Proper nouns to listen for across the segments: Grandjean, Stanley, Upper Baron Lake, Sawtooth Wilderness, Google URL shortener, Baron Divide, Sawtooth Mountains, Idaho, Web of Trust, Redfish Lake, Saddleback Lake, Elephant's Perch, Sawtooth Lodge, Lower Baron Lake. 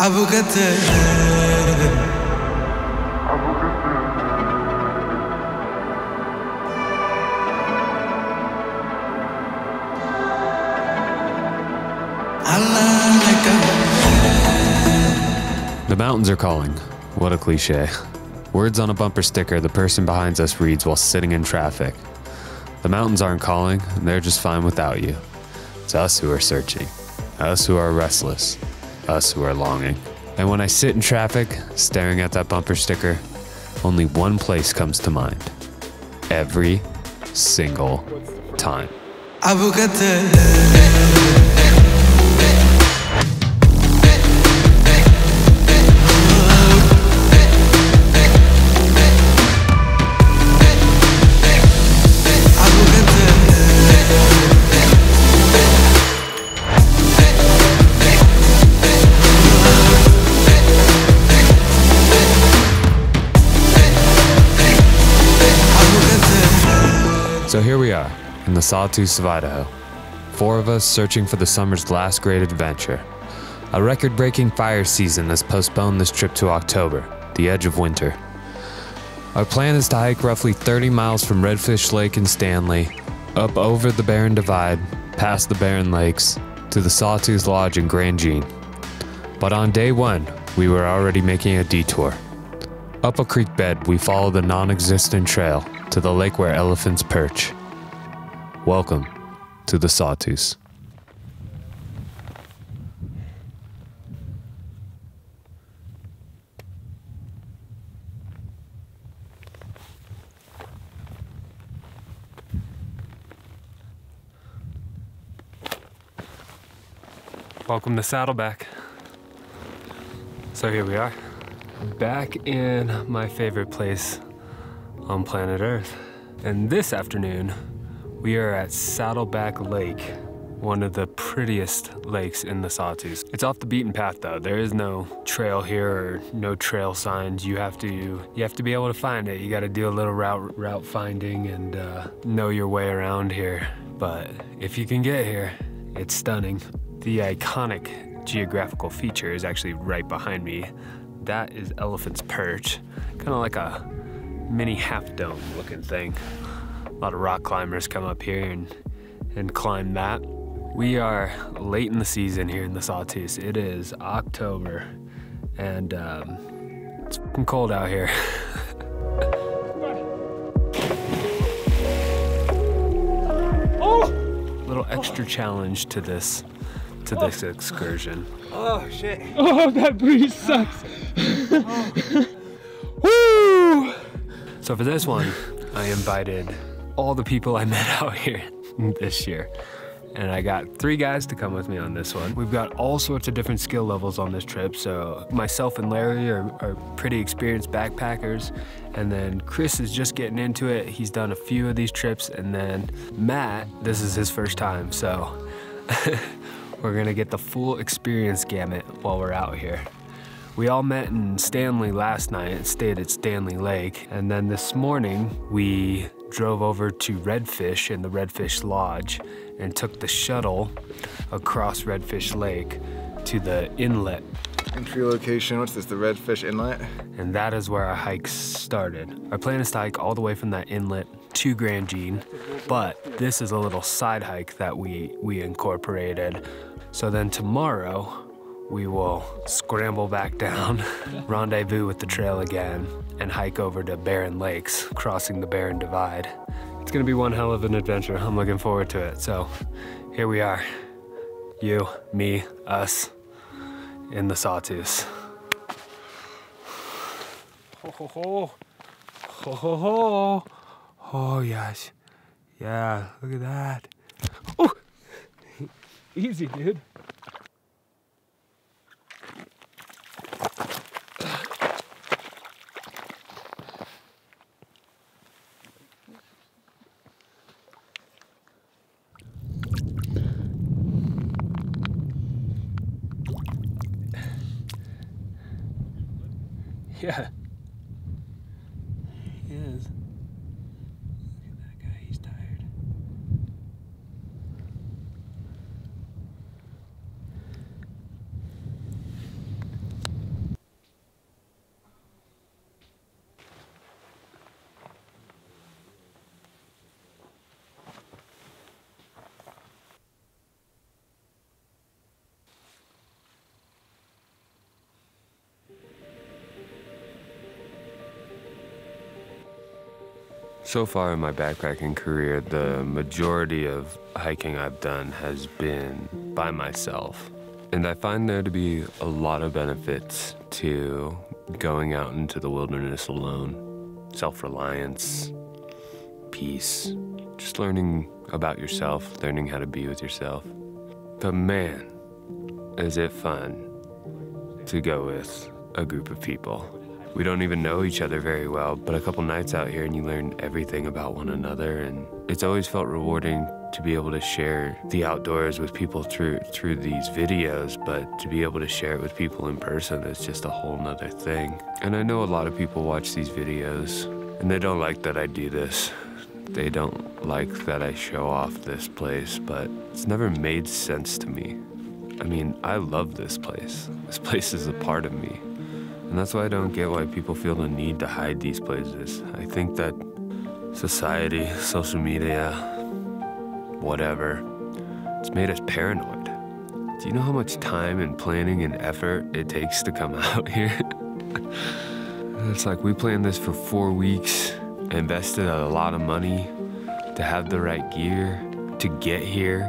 The mountains are calling. What a cliche. Words on a bumper sticker the person behind us reads while sitting in traffic. The mountains aren't calling, and they're just fine without you. It's us who are searching, us who are restless, us who are longing. And when I sit in traffic, staring at that bumper sticker, only one place comes to mind. Every single time. So here we are, in the Sawtooths of Idaho. Four of us searching for the summer's last great adventure. A record-breaking fire season has postponed this trip to October, the edge of winter. Our plan is to hike roughly 30 miles from Redfish Lake and Stanley, up over the Baron Divide, past the Baron Lakes, to the Sawtooth Lodge in Grandjean. But on day one, we were already making a detour. Up a creek bed, we follow the non-existent trail to the lake where elephants perch. Welcome to the Sawtooths. Welcome to Saddleback. So here we are. Back in my favorite place on planet Earth. And this afternoon, we are at Saddleback Lake, one of the prettiest lakes in the Sawtooths. It's off the beaten path though. There is no trail here or no trail signs. You have to be able to find it. You gotta do a little route finding and know your way around here. But if you can get here, it's stunning. The iconic geographical feature is actually right behind me. That is Elephant's Perch, kind of like a mini half-dome looking thing. A lot of rock climbers come up here and climb that. We are late in the season here in the Sawtooths. It is October, and it's fucking cold out here. Oh! Little extra challenge to this excursion. Oh shit. Oh, that breeze sucks. Woo! So for this one, I invited all the people I met out here this year. And I got three guys to come with me on this one. We've got all sorts of different skill levels on this trip. So myself and Larry are pretty experienced backpackers. And then Chris is just getting into it. He's done a few of these trips. And then Matt, this is his first time, so. We're gonna get the full experience gamut while we're out here. We all met in Stanley last night and stayed at Stanley Lake. And then this morning, we drove over to Redfish in the Redfish Lodge and took the shuttle across Redfish Lake to the inlet. Entry location, what's this, the Redfish Inlet? And that is where our hike started. Our plan is to hike all the way from that inlet to Grandjean, but this is a little side hike that we incorporated. So then tomorrow, we will scramble back down, rendezvous with the trail again, and hike over to Baron Lakes, crossing the Baron Divide. It's gonna be one hell of an adventure. I'm looking forward to it. So here we are, you, me, us, in the Sawtooths. Ho, ho, ho. Ho, ho, ho. Oh, yes. Yeah, look at that. Oh! Easy, dude. Yeah. He is. Look at that guy, he's tired. So far in my backpacking career, the majority of hiking I've done has been by myself. And I find there to be a lot of benefits to going out into the wilderness alone. Self-reliance, peace, just learning about yourself, learning how to be with yourself. But man, is it fun to go with a group of people. We don't even know each other very well, but a couple nights out here and you learn everything about one another, and it's always felt rewarding to be able to share the outdoors with people through these videos, but to be able to share it with people in person is just a whole nother thing. And I know a lot of people watch these videos and they don't like that I do this. They don't like that I show off this place, but it's never made sense to me. I mean, I love this place. This place is a part of me. And that's why I don't get why people feel the need to hide these places. I think that society, social media, whatever, it's made us paranoid. Do you know how much time and planning and effort it takes to come out here? It's like we planned this for 4 weeks, invested a lot of money to have the right gear, to get here.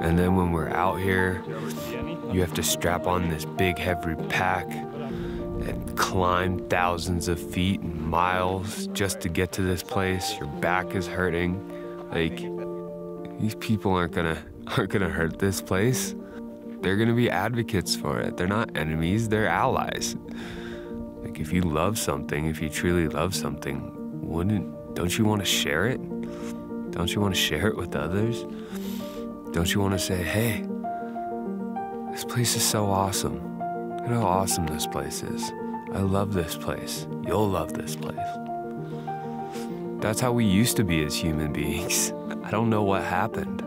And then when we're out here, you have to strap on this big, heavy pack and climb thousands of feet and miles just to get to this place. Your back is hurting. Like, these people aren't gonna hurt this place. They're gonna be advocates for it. They're not enemies, they're allies. Like, if you love something, if you truly love something, don't you want to share it? Don't you want to share it with others? Don't you want to say, hey, this place is so awesome. Look at how awesome this place is. I love this place. You'll love this place. That's how we used to be as human beings. I don't know what happened.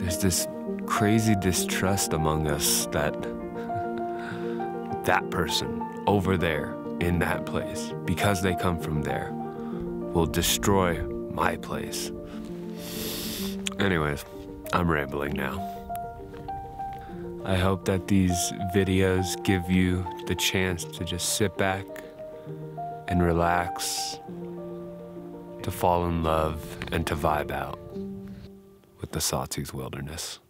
There's this crazy distrust among us that that person over there in that place, because they come from there, will destroy my place. Anyways, I'm rambling now. I hope that these videos give you the chance to just sit back and relax, to fall in love and to vibe out with the Sawtooth Wilderness.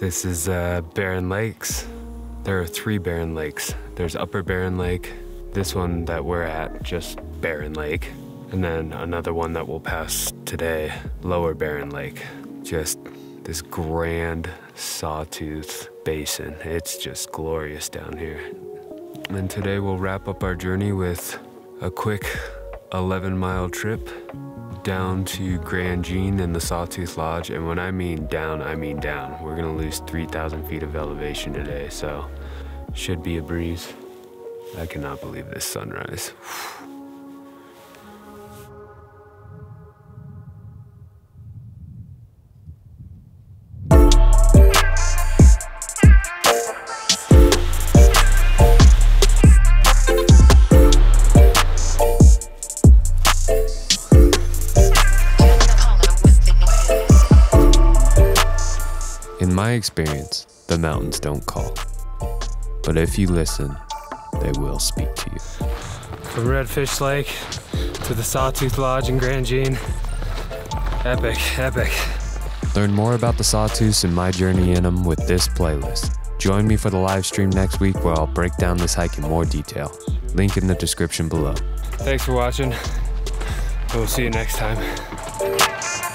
This is Baron Lakes. There are 3 Baron Lakes. There's Upper Baron Lake, this one that we're at, just Baron Lake, and then another one that we'll pass today, Lower Baron Lake. Just this grand sawtooth basin. It's just glorious down here. And today we'll wrap up our journey with a quick 11-mile trip down to Grandjean and the Sawtooth Lodge. And when I mean down, I mean down. We're gonna lose 3,000 feet of elevation today, so should be a breeze. I cannot believe this sunrise. In my experience, the mountains don't call. But if you listen, they will speak to you. From Redfish Lake to the Sawtooth Lodge in Grandjean. Epic, epic. Learn more about the Sawtooths and my journey in them with this playlist. Join me for the live stream next week where I'll break down this hike in more detail. Link in the description below. Thanks for watching. We'll see you next time.